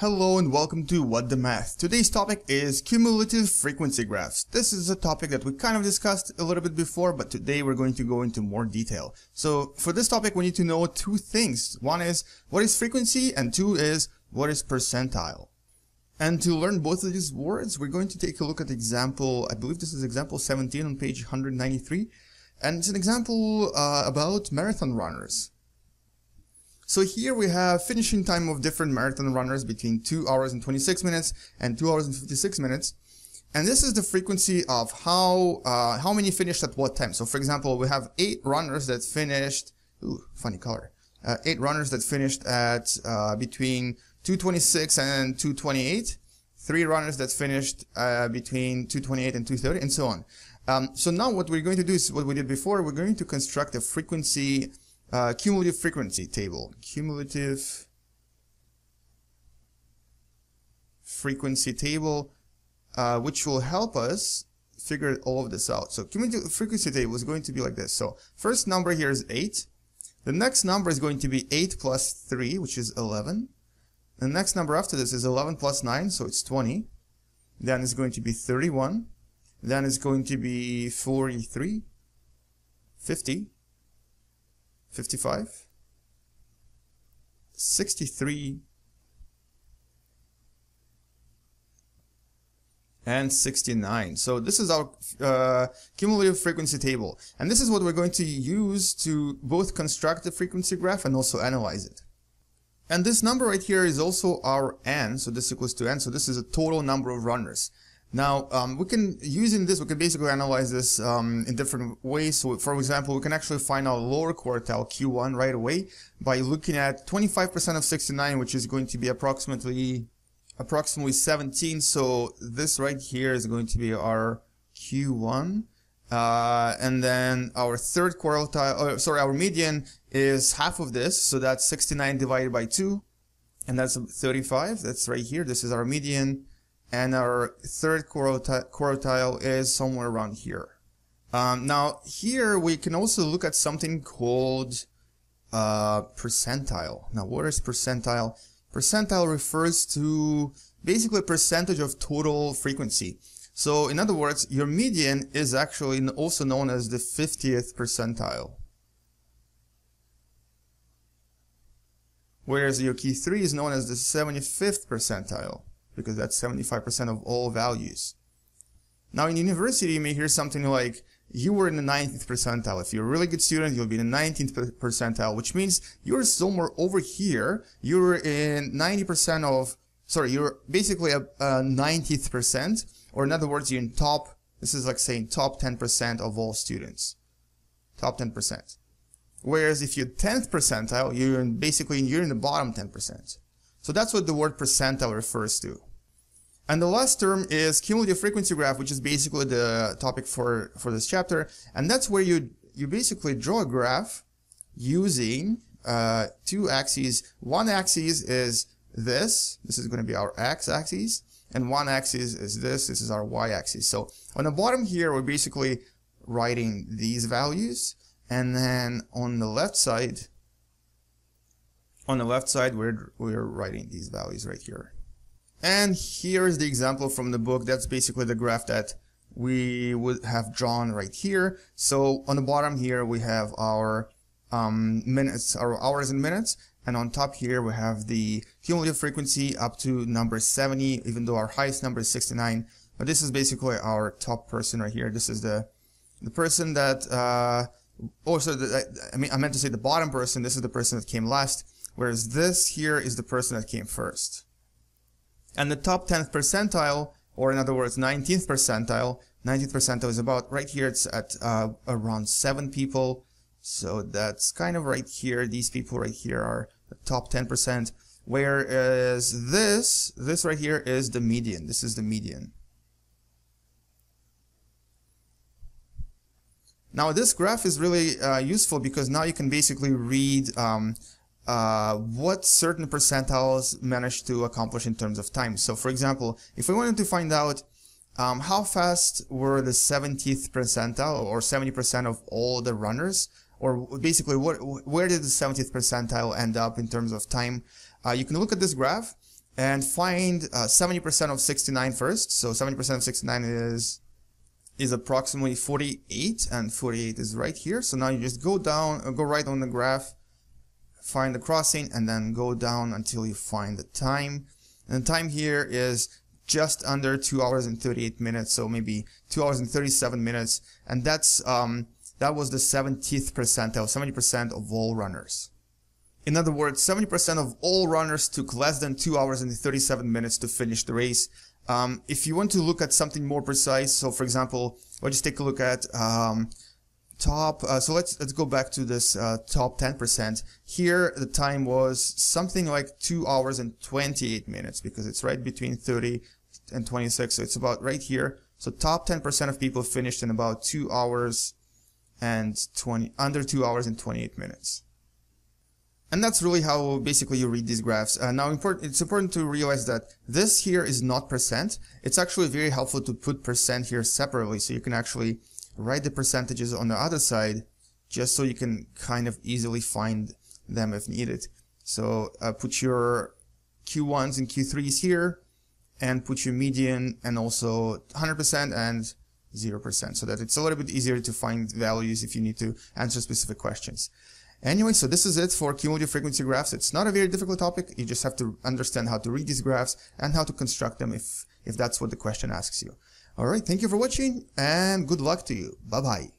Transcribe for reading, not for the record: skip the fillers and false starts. Hello and welcome to What Da Math. Today's topic is cumulative frequency graphs. This is a topic that we kind of discussed a little bit before, but today we're going to go into more detail. So for this topic, we need to know two things. One is what is frequency, and two is what is percentile. And to learn both of these words, we're going to take a look at example, I believe this is example 17 on page 193. And it's an example about marathon runners. So here we have finishing time of different marathon runners between 2 hours and 26 minutes and 2 hours and 56 minutes. And this is the frequency of how many finished at what time. So for example, we have 8 runners that finished, ooh, funny color, 8 runners that finished at between 2:26 and 2:28, 3 runners that finished between 2:28 and 2:30, and so on. So now what we're going to do is what we did before. We're going to construct a frequency cumulative frequency table. Cumulative frequency table, which will help us figure all of this out. So cumulative frequency table is going to be like this. So first number here is 8. The next number is going to be 8 plus 3, which is 11. The next number after this is 11 plus 9, so it's 20. Then it's going to be 31. Then it's going to be 43, 50. 55, 63, and 69. So this is our cumulative frequency table. And this is what we're going to use to both construct the frequency graph and also analyze it. And this number right here is also our n, so this equals to n, so this is a total number of runners. Now, using this, we can basically analyze this in different ways. So, for example, we can actually find our lower quartile Q1 right away by looking at 25% of 69, which is going to be approximately 17. So this right here is going to be our Q1. And then our third quartile, our median is half of this. So that's 69 divided by 2. And that's 35. That's right here. This is our median. And our third quartile is somewhere around here. Now here we can also look at something called percentile. Now what is percentile? Percentile refers to basically a percentage of total frequency. So in other words, your median is actually also known as the 50th percentile. Whereas your key 3 is known as the 75th percentile, because that's 75% of all values. Now in university, you may hear something like, you were in the 19th percentile. If you're a really good student, you'll be in the 19th percentile, which means you're somewhere over here. You're in 90% of, sorry, you're basically a 90th percent, or in other words, you're in top, this is like saying top 10% of all students. Top 10%. Whereas if you're 10th percentile, you're in, basically you're in the bottom 10%. So that's what the word percentile refers to. And the last term is cumulative frequency graph, which is basically the topic for this chapter. And that's where you basically draw a graph using two axes. One axis is this. This is going to be our x-axis. And one axis is this. This is our y-axis. So on the bottom here, we're basically writing these values. And then on the left side, we're writing these values right here. And here is the example from the book. That's basically the graph that we would have drawn right here. So on the bottom here, we have our minutes, our hours and minutes. And on top here, we have the cumulative frequency up to number 70, even though our highest number is 69. But this is basically our top person right here. This is the person that, I meant to say the bottom person. This is the person that came last. Whereas this here is the person that came first. And the top 10th percentile, or in other words 19th percentile is about right here. It's at around 7 people. So that's kind of right here. These people right here are the top 10%. Whereas this right here is the median. This is the median. Now this graph is really useful because now you can basically read what certain percentiles managed to accomplish in terms of time. So for example, if we wanted to find out how fast were the 70th percentile, or 70% of all the runners, or basically where did the 70th percentile end up in terms of time, you can look at this graph and find 70% of 69 first. So 70% of 69 is approximately 48, and 48 is right here. So now you just go down, go right on the graph, find the crossing, and then go down until you find the time. And the time here is just under 2 hours and 38 minutes, so maybe 2 hours and 37 minutes, and that's that was the 70th percentile, 70% of all runners. In other words, 70% of all runners took less than 2 hours and 37 minutes to finish the race. If you want to look at something more precise, so for example, let's just take a look at top. So let's go back to this top 10%. Here the time was something like 2 hours and 28 minutes because it's right between 30 and 26, so it's about right here. So top 10% of people finished in about 2 hours and 20, under 2 hours and 28 minutes. And that's really how basically you read these graphs. Now it's important to realize that this here is not percent. It's actually very helpful to put percent here separately, so you can actually write the percentages on the other side just so you can kind of easily find them if needed. So put your Q1s and Q3s here, and put your median and also 100% and 0%, so that it's a little bit easier to find values if you need to answer specific questions. Anyway, so this is it for cumulative frequency graphs. It's not a very difficult topic. You just have to understand how to read these graphs and how to construct them if that's what the question asks you. All right, thank you for watching, and good luck to you. Bye-bye.